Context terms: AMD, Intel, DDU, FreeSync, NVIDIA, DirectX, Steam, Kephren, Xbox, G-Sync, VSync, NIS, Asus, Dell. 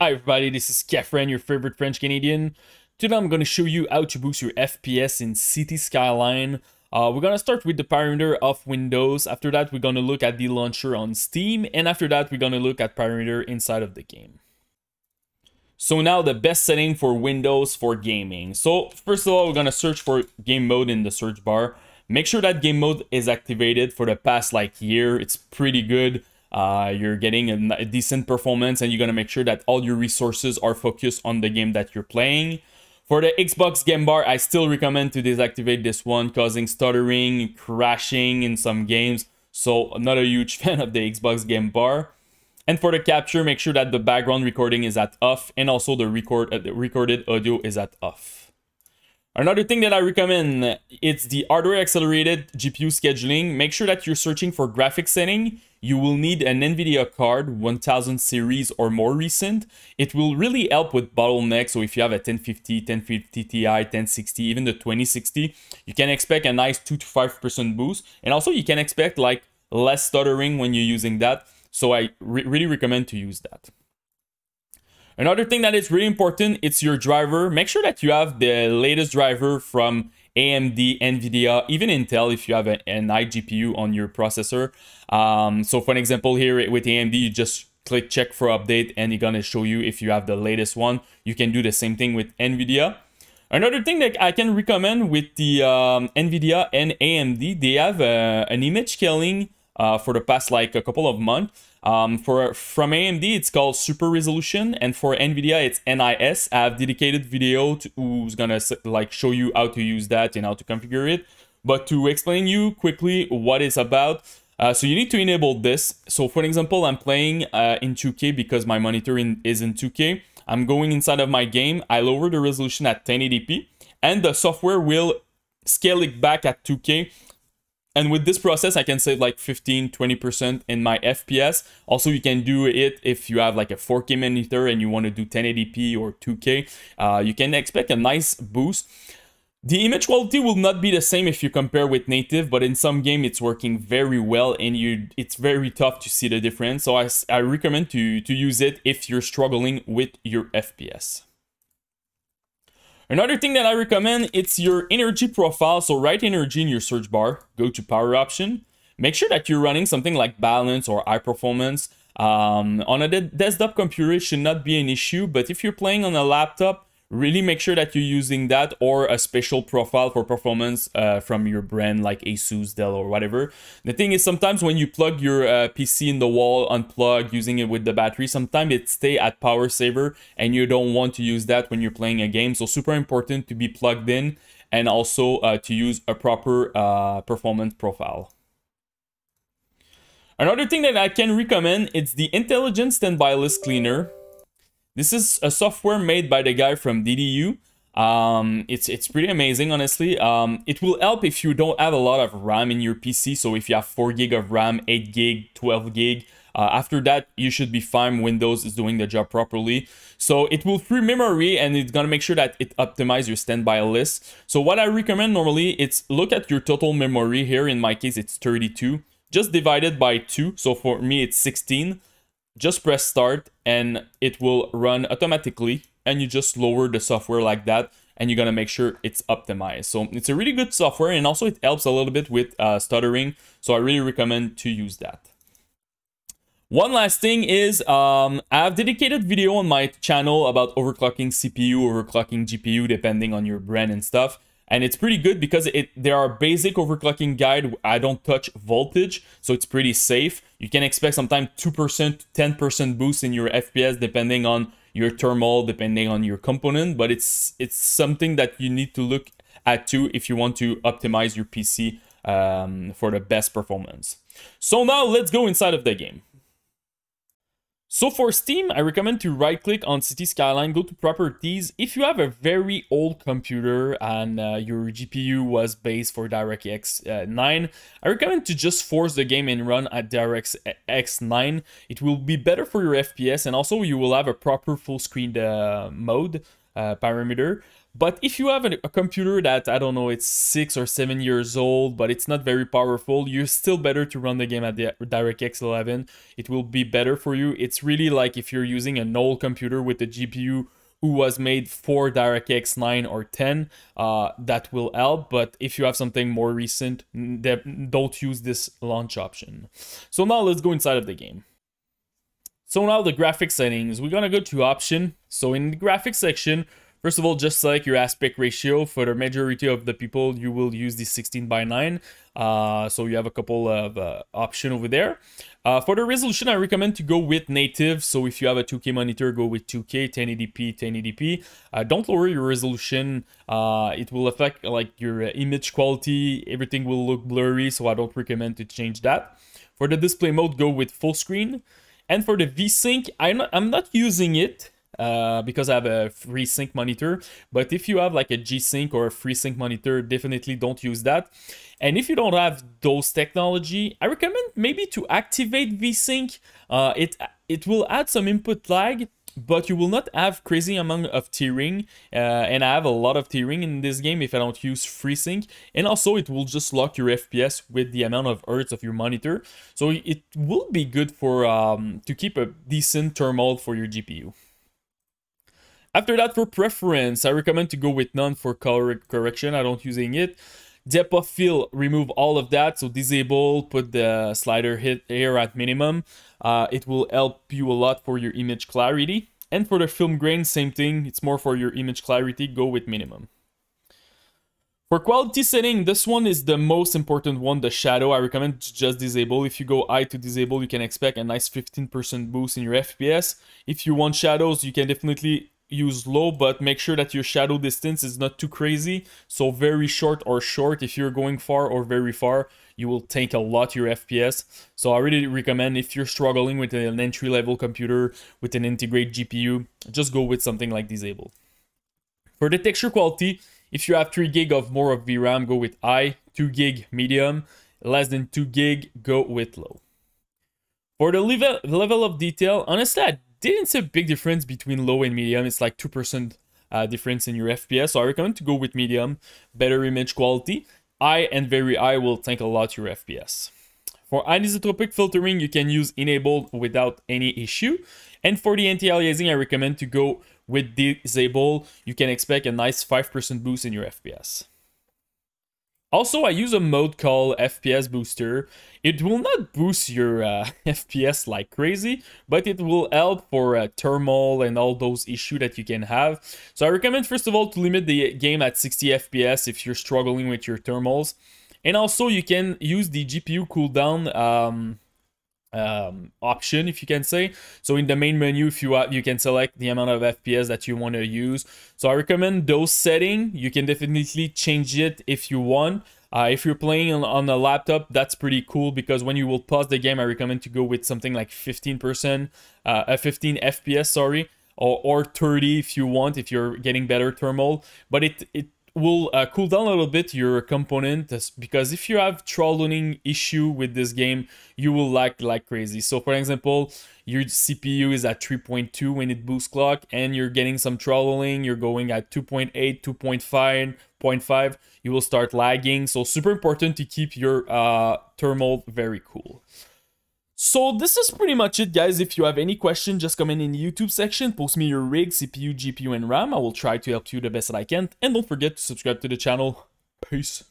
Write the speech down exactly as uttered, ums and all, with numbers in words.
Hi everybody, this is Kephren, your favorite French Canadian. Today I'm going to show you how to boost your F P S in Cities Skylines. Uh, we're going to start with the parameter of Windows. After that, we're going to look at the launcher on Steam. And after that, we're going to look at parameter inside of the game. So now the best setting for Windows for gaming. So first of all, we're going to search for game mode in the search bar. Make sure that game mode is activated for the past like year. It's pretty good. Uh, you're getting a, a decent performance, and you're going to make sure that all your resources are focused on the game that you're playing. For the Xbox game bar, I still recommend to deactivate this one, causing stuttering, crashing in some games. So I'm not a huge fan of the Xbox game bar. And for the capture, make sure that the background recording is at off, and also the, record, uh, the recorded audio is at off. Another thing that I recommend, it's the hardware accelerated G P U scheduling. Make sure that you're searching for graphics setting. You will need an NVIDIA card, one thousand series or more recent. It will really help with bottlenecks. So if you have a ten fifty, ten fifty Ti, ten sixty, even the twenty sixty, you can expect a nice two to five percent boost. And also you can expect like less stuttering when you're using that. So I re really recommend to use that. Another thing that is really important, it's your driver. Make sure that you have the latest driver from A M D, NVIDIA, even Intel if you have a, an i G P U on your processor. Um, so for an example here with A M D, you just click check for update and it's going to show you if you have the latest one. You can do the same thing with NVIDIA. Another thing that I can recommend with the um, NVIDIA and A M D, they have uh, an image scaling uh, for the past like a couple of months. Um, for from A M D, it's called Super Resolution, and for NVIDIA, it's N I S. I have dedicated video to, who's gonna like show you how to use that and how to configure it. But to explain you quickly what it's about, uh, so you need to enable this. So for example, I'm playing uh, in two K because my monitor in, is in two K. I'm going inside of my game. I lower the resolution at ten eighty p, and the software will scale it back at two K. And with this process, I can save like fifteen, twenty percent in my F P S. Also, you can do it if you have like a four K monitor and you want to do ten eighty p or two K. Uh, you can expect a nice boost. The image quality will not be the same if you compare with native, but in some game, it's working very well and you it's very tough to see the difference. So I, I recommend to, to use it if you're struggling with your F P S. Another thing that I recommend, it's your energy profile. So write energy in your search bar, go to power option. Make sure that you're running something like balance or high performance. Um, on a de desktop computer, it should not be an issue, but if you're playing on a laptop, really make sure that you're using that or a special profile for performance uh, from your brand like Asus, Dell or whatever. The thing is, sometimes when you plug your uh, P C in the wall, unplug, using it with the battery, sometimes it stays at power saver and you don't want to use that when you're playing a game. So super important to be plugged in and also uh, to use a proper uh, performance profile. Another thing that I can recommend, it's the Intelligent Standby List Cleaner. This is a software made by the guy from D D U. Um, it's, it's pretty amazing, honestly. Um, it will help if you don't have a lot of RAM in your P C. So if you have four gig of RAM, eight gig, twelve gig, uh, after that, you should be fine. Windows is doing the job properly. So it will free memory and it's going to make sure that it optimizes your standby list. So what I recommend normally, it's look at your total memory. Here in my case, it's thirty-two. Just divide it by two. So for me, it's sixteen. Just press start and it will run automatically, and you just lower the software like that and you're going to make sure it's optimized. So it's a really good software, and also it helps a little bit with uh, stuttering. So I really recommend to use that. One last thing is um, I have dedicated video on my channel about overclocking C P U, overclocking G P U, depending on your brand and stuff. And it's pretty good because it there are basic overclocking guide. I don't touch voltage, so it's pretty safe. You can expect sometimes two percent, ten percent boost in your F P S depending on your thermal, depending on your component. But it's it's something that you need to look at too if you want to optimize your P C um, for the best performance. So now let's go inside of the game. So for Steam, I recommend to right-click on Cities Skylines, go to Properties. If you have a very old computer and uh, your G P U was based for DirectX uh, nine, I recommend to just force the game and run at DirectX nine. It will be better for your F P S, and also you will have a proper full-screen uh, mode. uh, parameter. But if you have a, a computer that, I don't know, it's six or seven years old, but it's not very powerful, you're still better to run the game at the DirectX eleven. It will be better for you. It's really like if you're using an old computer with a G P U who was made for DirectX nine or ten, uh, that will help. But if you have something more recent, don't use this launch option. So now let's go inside of the game. So now the graphics settings, we're gonna go to option. So in the graphics section, first of all, just select your aspect ratio. For the majority of the people, you will use the sixteen by nine. Uh, so you have a couple of uh, options over there. Uh, for the resolution, I recommend to go with native. So if you have a two K monitor, go with two K, ten eighty p, ten eighty p. Uh, don't lower your resolution. Uh, it will affect like your image quality. Everything will look blurry, so I don't recommend to change that. For the display mode, go with full screen. And for the VSync, I'm not, I'm not using it. Uh, because I have a FreeSync monitor, but if you have like a G-Sync or a FreeSync monitor, definitely don't use that. And if you don't have those technology, I recommend maybe to activate VSync. Uh, it, it will add some input lag, but you will not have crazy amount of tearing. Uh, and I have a lot of tearing in this game if I don't use FreeSync. And also it will just lock your F P S with the amount of hertz of your monitor. So it will be good for um, to keep a decent thermal for your G P U. After that, for preference, I recommend to go with none for color correction. I don't using it. Depth of field, remove all of that. So disable, put the slider hit here at minimum. Uh, it will help you a lot for your image clarity. And for the film grain, same thing. It's more for your image clarity. Go with minimum. For quality setting, this one is the most important one, the shadow. I recommend to just disable. If you go high to disable, you can expect a nice fifteen percent boost in your F P S. If you want shadows, you can definitely use low, but make sure that your shadow distance is not too crazy, so very short or short. If you're going far or very far, you will take a lot your F P S. So I really recommend, if you're struggling with an entry-level computer with an integrated G P U, just go with something like disabled. For the texture quality, if you have three gig of more of V RAM, go with high, two gig medium, less than two gig, go with low. For the level level of detail, honestly, I didn't see a big difference between low and medium. It's like two percent uh, difference in your F P S. So I recommend to go with medium, better image quality. High and very high will tank a lot your F P S. For anisotropic filtering, you can use enabled without any issue. And for the anti-aliasing, I recommend to go with disable. You can expect a nice five percent boost in your F P S. Also, I use a mode called F P S Booster. It will not boost your uh, F P S like crazy, but it will help for uh, thermal and all those issues that you can have. So I recommend, first of all, to limit the game at sixty F P S if you're struggling with your thermals. And also, you can use the G P U cooldown um, um, option, if you can say. So in the main menu, if you have, you can select the amount of F P S that you want to use. So I recommend those settings. You can definitely change it if you want. Uh, if you're playing on, on a laptop, that's pretty cool, because when you will pause the game, I recommend to go with something like fifteen percent, uh, fifteen F P S, sorry, or, or thirty if you want, if you're getting better thermal. But it, it will uh, cool down a little bit your component, because if you have throttling issue with this game, you will lag like crazy. So for example, your C P U is at three point two when it boosts clock, and you're getting some throttling, you're going at two point eight, two point five, you will start lagging. So super important to keep your uh, thermal very cool. So this is pretty much it, guys. If you have any question, just comment in the YouTube section, post me your rig, C P U, G P U, and RAM. I will try to help you the best that I can. And don't forget to subscribe to the channel. Peace.